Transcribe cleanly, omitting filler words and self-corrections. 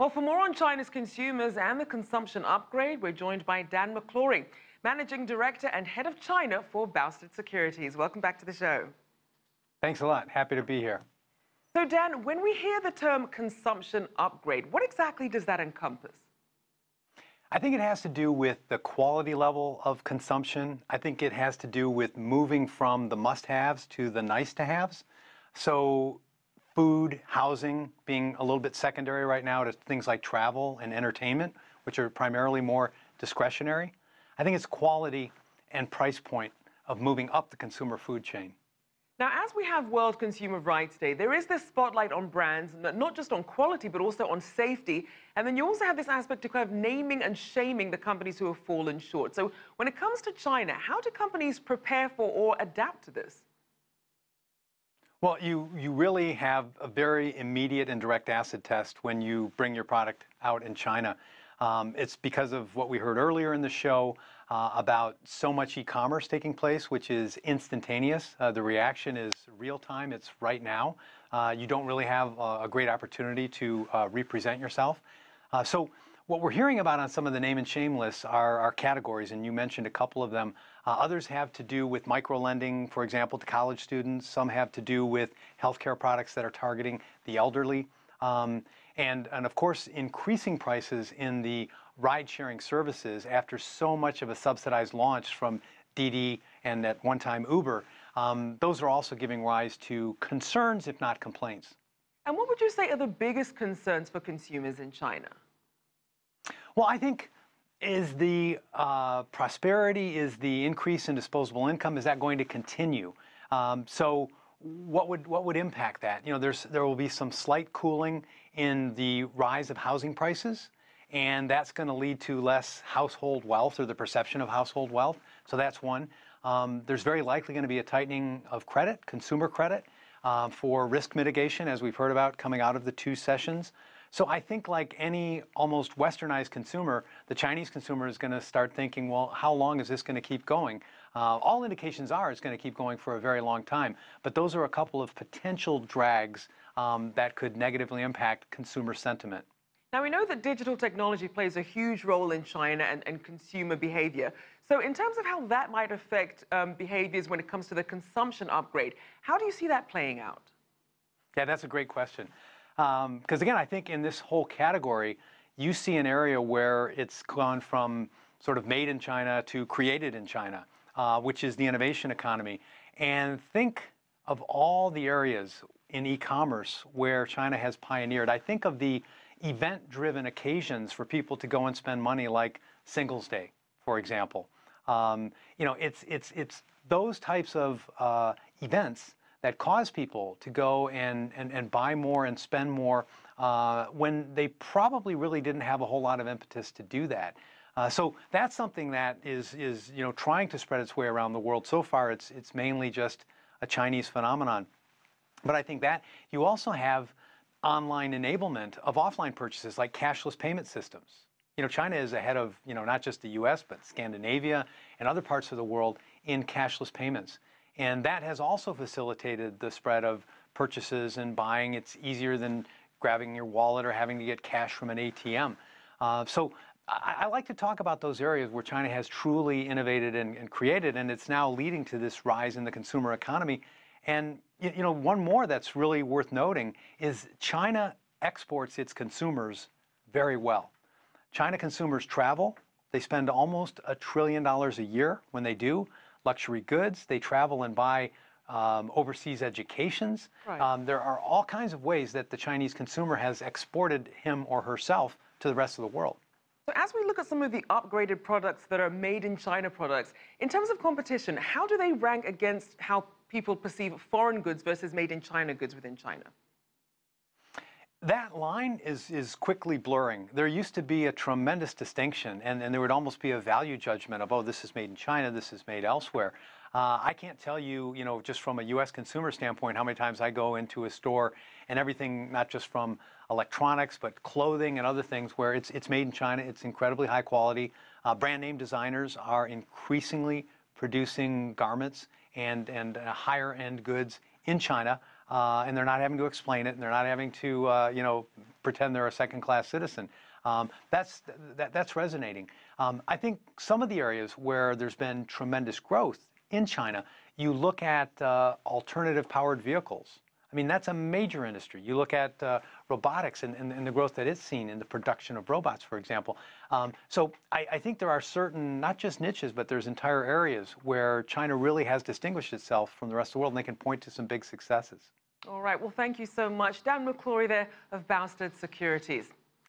Well, for more on China's consumers and the consumption upgrade, we're joined by Dan McClory, Managing Director and Head of China for Boustead Securities. Welcome back to the show. Thanks a lot. Happy to be here. So, Dan, when we hear the term consumption upgrade, what exactly does that encompass? I think it has to do with the quality level of consumption. I think it has to do with moving from the must-haves to the nice-to-haves. So, food, housing being a little bit secondary right now to things like travel and entertainment, which are primarily more discretionary. I think it's quality and price point of moving up the consumer food chain. Now, as we have World Consumer Rights Day, there is this spotlight on brands, not just on quality, but also on safety. And then you also have this aspect of kind of naming and shaming the companies who have fallen short. So when it comes to China, how do companies prepare for or adapt to this? Well, you really have a very immediate and direct acid test when you bring your product out in China. It's because of what we heard earlier in the show about so much e-commerce taking place, which is instantaneous. The reaction is real time. It's right now. You don't really have a great opportunity to represent yourself. So what we're hearing about on some of the name and shame lists are categories, and you mentioned a couple of them. Others have to do with micro-lending, for example, to college students. Some have to do with healthcare products that are targeting the elderly. And of course, increasing prices in the ride-sharing services after so much of a subsidized launch from Didi and at one time Uber. Those are also giving rise to concerns, if not complaints. And what would you say are the biggest concerns for consumers in China? Well, I think is the prosperity, is the increase in disposable income, is that going to continue? So what would impact that? You know, there will be some slight cooling in the rise of housing prices, and that's going to lead to less household wealth or the perception of household wealth. So that's one. There's very likely going to be a tightening of credit, consumer credit, for risk mitigation, as we've heard about coming out of the two sessions. So I think like any almost westernized consumer, the Chinese consumer is going to start thinking, well, how long is this going to keep going? All indications are it's going to keep going for a very long time. But those are a couple of potential drags that could negatively impact consumer sentiment. Now, we know that digital technology plays a huge role in China and consumer behavior. So in terms of how that might affect behaviors when it comes to the consumption upgrade, how do you see that playing out? Yeah, that's a great question. Because again, I think in this whole category, you see an area where it's gone from sort of made in China to created in China, which is the innovation economy. And think of all the areas in e-commerce where China has pioneered. I think of the event-driven occasions for people to go and spend money, like Singles Day, for example. You know, it's those types of events that cause people to go and buy more and spend more when they probably really didn't have a whole lot of impetus to do that. So that's something that is you know, trying to spread its way around the world. So far, it's mainly just a Chinese phenomenon. But I think that you also have online enablement of offline purchases, like cashless payment systems. You know, China is ahead of, you know, not just the U.S., but Scandinavia and other parts of the world in cashless payments. And that has also facilitated the spread of purchases and buying. It's easier than grabbing your wallet or having to get cash from an ATM. So I like to talk about those areas where China has truly innovated and created, and it's now leading to this rise in the consumer economy. And you know, one more that's really worth noting is China exports its consumers very well. China consumers travel. They spend almost $1 trillion a year when they do. Luxury goods, they travel and buy overseas educations. Right. There are all kinds of ways that the Chinese consumer has exported him or herself to the rest of the world. So as we look at some of the upgraded products that are made in China products, in terms of competition, how do they rank against how people perceive foreign goods versus made in China goods within China? That line is quickly blurring. There used to be a tremendous distinction, and there would almost be a value judgment of, oh, this is made in China, this is made elsewhere. I can't tell you, you know, just from a U.S. consumer standpoint, how many times I go into a store and everything, not just from electronics, but clothing and other things where it's made in China, it's incredibly high quality. Brand name designers are increasingly producing garments and higher end goods in China. and they're not having to explain it, and they're not having to, you know, pretend they're a second-class citizen. That's resonating. I think some of the areas where there's been tremendous growth in China, you look at alternative-powered vehicles. I mean, that's a major industry. You look at robotics and the growth that it's seen in the production of robots, for example. So I think there are certain, not just niches, but there's entire areas where China really has distinguished itself from the rest of the world, and they can point to some big successes. All right. Well, thank you so much. Dan McClory there of Boustead Securities.